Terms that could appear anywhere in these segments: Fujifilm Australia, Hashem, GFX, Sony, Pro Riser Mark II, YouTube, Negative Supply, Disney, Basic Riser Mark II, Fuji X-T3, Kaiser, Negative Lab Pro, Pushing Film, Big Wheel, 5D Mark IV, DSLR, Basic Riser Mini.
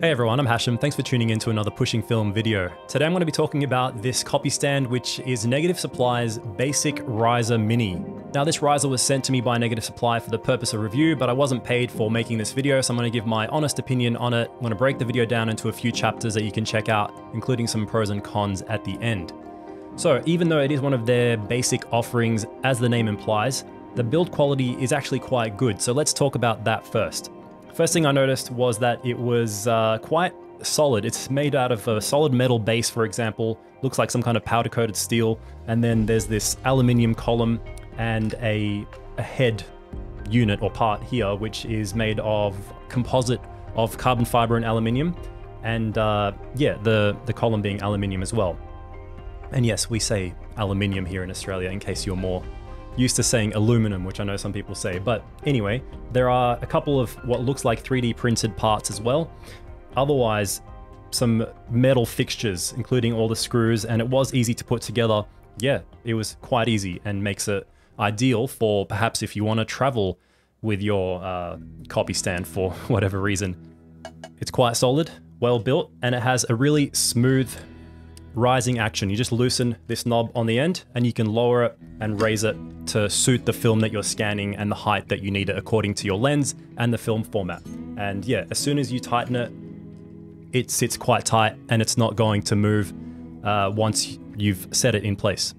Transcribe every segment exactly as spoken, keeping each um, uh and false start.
Hey everyone, I'm Hashem. Thanks for tuning in to another Pushing Film video. Today I'm going to be talking about this copy stand, which is Negative Supply's Basic Riser Mini. Now this riser was sent to me by Negative Supply for the purpose of review, but I wasn't paid for making this video, so I'm going to give my honest opinion on it. I'm going to break the video down into a few chapters that you can check out, including some pros and cons at the end. So even though it is one of their basic offerings, as the name implies, the build quality is actually quite good. So let's talk about that first. First thing I noticed was that it was uh, quite solid. It's made out of a solid metal base, for example, looks like some kind of powder coated steel. And then there's this aluminium column and a, a head unit or part here, which is made of composite of carbon fiber and aluminium. And uh, yeah, the, the column being aluminium as well. And yes, we say aluminium here in Australia in case you're more used to saying aluminum, which I know some people say, but anyway, there are a couple of what looks like three D printed parts as well. Otherwise, some metal fixtures, including all the screws, and it was easy to put together. Yeah, it was quite easy and makes it ideal for perhaps if you want to travel with your uh, copy stand for whatever reason. It's quite solid, well built, and it has a really smooth rising action. You just loosen this knob on the end and you can lower it and raise it to suit the film that you're scanning and the height that you need it according to your lens and the film format. And yeah, as soon as you tighten it, it sits quite tight and it's not going to move uh, once you've set it in place.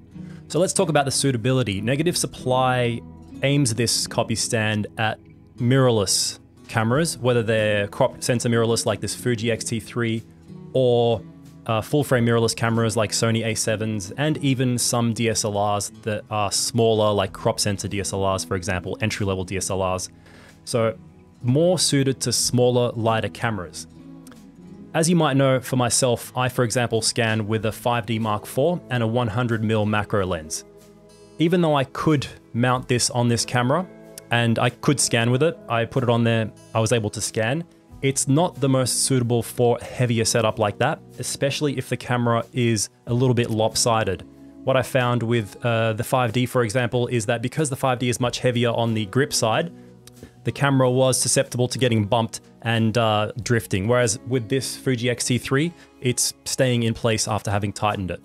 So let's talk about the suitability. Negative Supply aims this copy stand at mirrorless cameras, whether they're crop sensor mirrorless like this Fuji X T three or Uh, full-frame mirrorless cameras like Sony A sevens and even some D S L Rs that are smaller, like crop sensor D S L Rs, for example, entry-level D S L Rs. So more suited to smaller, lighter cameras. As you might know, for myself, I, for example, scan with a five D Mark four and a one hundred millimeter macro lens. Even though I could mount this on this camera and I could scan with it, I put it on there, I was able to scan. It's not the most suitable for heavier setup like that, especially if the camera is a little bit lopsided. What I found with uh, the five D, for example, is that because the five D is much heavier on the grip side, the camera was susceptible to getting bumped and uh, drifting. Whereas with this Fuji X T three, it's staying in place after having tightened it.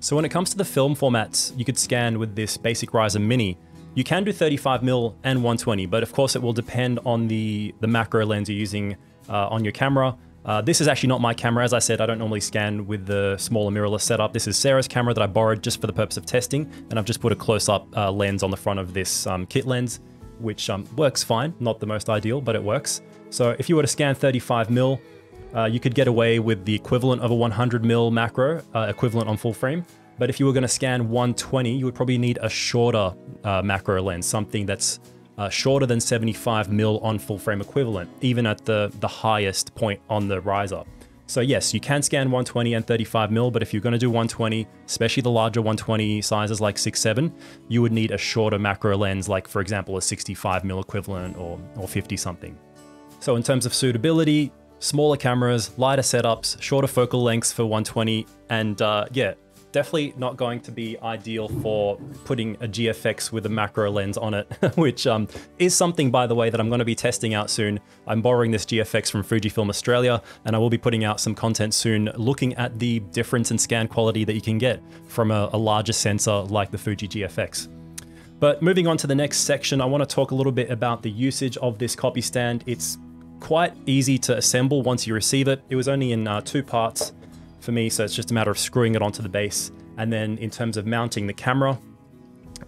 So when it comes to the film formats, you could scan with this Basic Riser Mini. You can do thirty-five millimeter and one twenty, but of course it will depend on the, the macro lens you're using uh, on your camera. Uh, this is actually not my camera. As I said, I don't normally scan with the smaller mirrorless setup. This is Sarah's camera that I borrowed just for the purpose of testing, and I've just put a close-up uh, lens on the front of this um, kit lens, which um, works fine. Not the most ideal, but it works. So if you were to scan thirty-five millimeter, uh, you could get away with the equivalent of a one hundred millimeter macro, uh, equivalent on full frame. But if you were going to scan one twenty, you would probably need a shorter uh, macro lens, something that's uh, shorter than seventy-five millimeter on full frame equivalent, even at the, the highest point on the riser. So yes, you can scan one twenty and thirty-five millimeter, but if you're going to do one twenty, especially the larger one twenty sizes like six seven, you would need a shorter macro lens, like for example, a sixty-five millimeter equivalent or, or fifty something. So in terms of suitability, smaller cameras, lighter setups, shorter focal lengths for one twenty, and uh, yeah, definitely not going to be ideal for putting a G F X with a macro lens on it, which um, is something, by the way, that I'm going to be testing out soon. I'm borrowing this G F X from Fujifilm Australia, and I will be putting out some content soon looking at the difference in scan quality that you can get from a, a larger sensor like the Fuji G F X. But moving on to the next section, I want to talk a little bit about the usage of this copy stand. It's quite easy to assemble once you receive it. It was only in uh, two parts for me, so it's just a matter of screwing it onto the base. And then in terms of mounting the camera,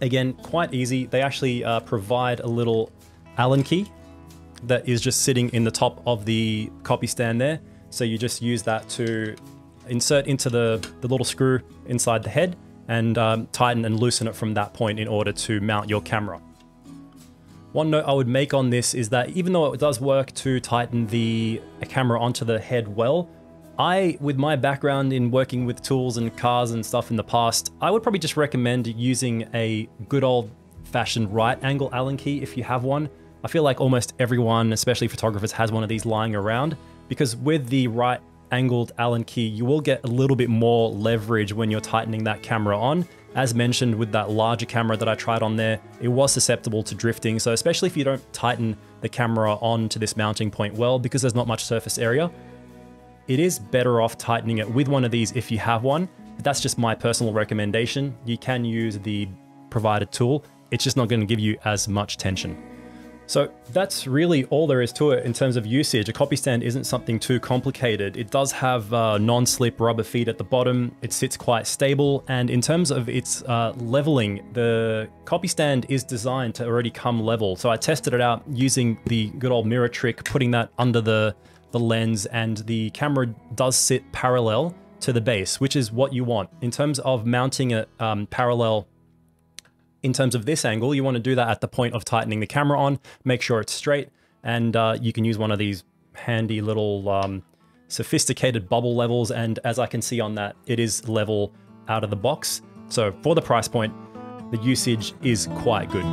again, quite easy. They actually uh, provide a little Allen key that is just sitting in the top of the copy stand there. So you just use that to insert into the, the little screw inside the head and um, tighten and loosen it from that point in order to mount your camera. One note I would make on this is that even though it does work to tighten the camera onto the head well, I, with my background in working with tools and cars and stuff in the past, I would probably just recommend using a good old fashioned right angle Allen key if you have one. I feel like almost everyone, especially photographers, has one of these lying around, because with the right angled Allen key, you will get a little bit more leverage when you're tightening that camera on. As mentioned, with that larger camera that I tried on there, it was susceptible to drifting. So especially if you don't tighten the camera onto this mounting point well, because there's not much surface area, it is better off tightening it with one of these if you have one. But that's just my personal recommendation. You can use the provided tool. It's just not going to give you as much tension. So that's really all there is to it in terms of usage. A copy stand isn't something too complicated. It does have uh, non-slip rubber feet at the bottom. It sits quite stable. And in terms of its uh, leveling, the copy stand is designed to already come level. So I tested it out using the good old mirror trick, putting that under the, the lens, and the camera does sit parallel to the base, which is what you want. In terms of mounting it um, parallel, in terms of this angle, you want to do that at the point of tightening the camera on, make sure it's straight, and uh, you can use one of these handy little um, sophisticated bubble levels, and as I can see on that, it is level out of the box. So for the price point, the usage is quite good.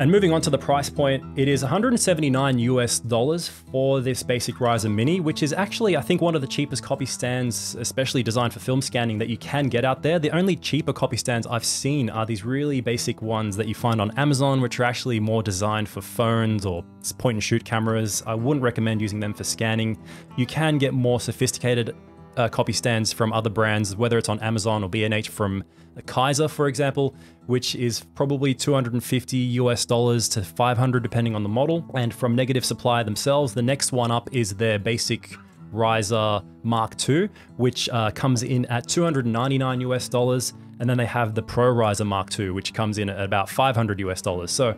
And moving on to the price point, it is one hundred seventy-nine US dollars for this Basic Riser Mini, which is actually, I think, one of the cheapest copy stands, especially designed for film scanning, that you can get out there. The only cheaper copy stands I've seen are these really basic ones that you find on Amazon, which are actually more designed for phones or point and shoot cameras. I wouldn't recommend using them for scanning. You can get more sophisticated Uh, copy stands from other brands, whether it's on Amazon or B and H from Kaiser, for example, which is probably two hundred fifty US dollars to five hundred depending on the model. And from Negative Supply themselves, the next one up is their Basic Riser Mark two, which uh, comes in at two hundred ninety-nine US dollars. And then they have the Pro Riser Mark two, which comes in at about five hundred US dollars. So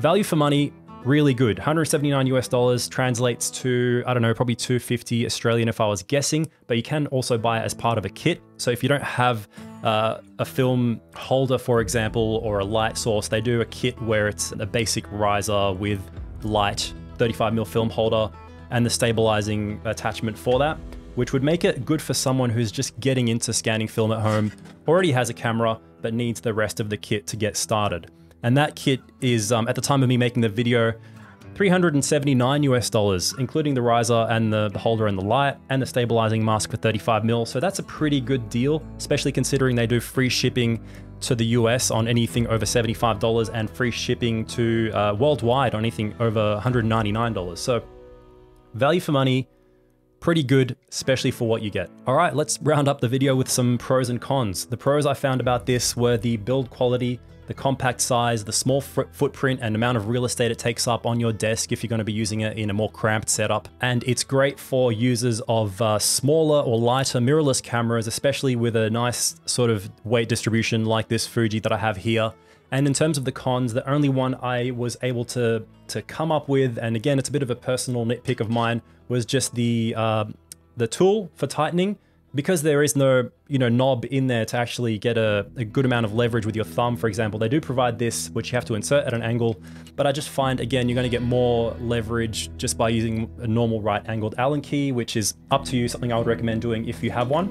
value for money, really good. one hundred seventy-nine US dollars translates to, I don't know, probably two hundred fifty Australian if I was guessing, but you can also buy it as part of a kit. So if you don't have uh, a film holder, for example, or a light source, they do a kit where it's a basic riser with light, thirty-five millimeter film holder, and the stabilizing attachment for that, which would make it good for someone who's just getting into scanning film at home, already has a camera, but needs the rest of the kit to get started. And that kit is, um, at the time of me making the video, three hundred seventy-nine US dollars, including the riser and the, the holder and the light and the stabilizing mask for thirty-five millimeter. So that's a pretty good deal, especially considering they do free shipping to the U S on anything over seventy-five dollars and free shipping to uh, worldwide on anything over one hundred ninety-nine dollars. So value for money, pretty good, especially for what you get. All right, let's round up the video with some pros and cons. The pros I found about this were the build quality, the compact size, the small footprint and amount of real estate it takes up on your desk if you're going to be using it in a more cramped setup. And it's great for users of uh, smaller or lighter mirrorless cameras, especially with a nice sort of weight distribution like this Fuji that I have here. And in terms of the cons, the only one I was able to, to come up with, and again, it's a bit of a personal nitpick of mine, was just the, uh, the tool for tightening. Because there is no, you know, knob in there to actually get a, a good amount of leverage with your thumb, for example. They do provide this, which you have to insert at an angle, but I just find, again, you're going to get more leverage just by using a normal right angled Allen key, which is up to you, something I would recommend doing if you have one.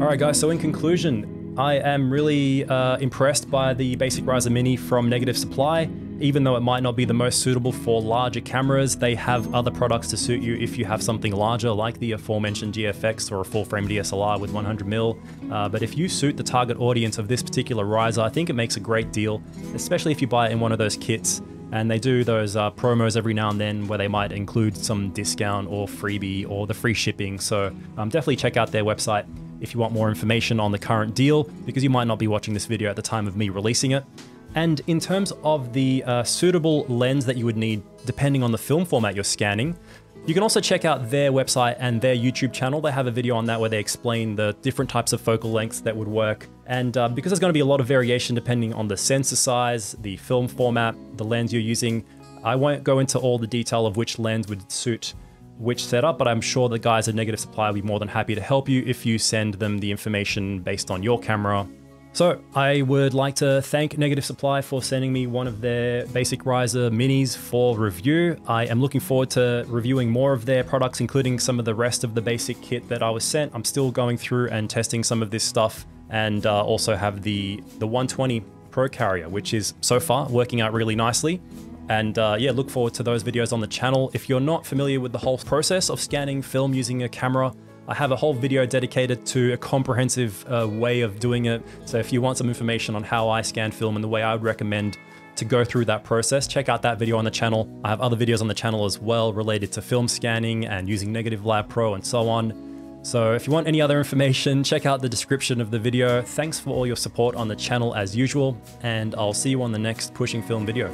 All right, guys, so in conclusion, I am really uh, impressed by the Basic Riser Mini from Negative Supply. Even though it might not be the most suitable for larger cameras, they have other products to suit you if you have something larger, like the aforementioned G F X or a full-frame D S L R with one hundred millimeter. Uh, but if you suit the target audience of this particular riser, I think it makes a great deal, especially if you buy it in one of those kits. And they do those uh, promos every now and then where they might include some discount or freebie or the free shipping. So um, definitely check out their website if you want more information on the current deal, because you might not be watching this video at the time of me releasing it. And in terms of the uh, suitable lens that you would need, depending on the film format you're scanning, you can also check out their website and their YouTube channel. They have a video on that where they explain the different types of focal lengths that would work. And uh, because there's going to be a lot of variation depending on the sensor size, the film format, the lens you're using, I won't go into all the detail of which lens would suit which setup, but I'm sure the guys at Negative Supply will be more than happy to help you if you send them the information based on your camera. So I would like to thank Negative Supply for sending me one of their Basic Riser Minis for review. I am looking forward to reviewing more of their products, including some of the rest of the basic kit that I was sent. I'm still going through and testing some of this stuff, and uh, also have the, the one twenty Pro Carrier, which is so far working out really nicely. And uh, yeah, look forward to those videos on the channel. If you're not familiar with the whole process of scanning film using a camera, I have a whole video dedicated to a comprehensive uh, way of doing it. So if you want some information on how I scan film and the way I would recommend to go through that process, check out that video on the channel. I have other videos on the channel as well related to film scanning and using Negative Lab Pro and so on. So if you want any other information, check out the description of the video. Thanks for all your support on the channel as usual, and I'll see you on the next Pushing Film video.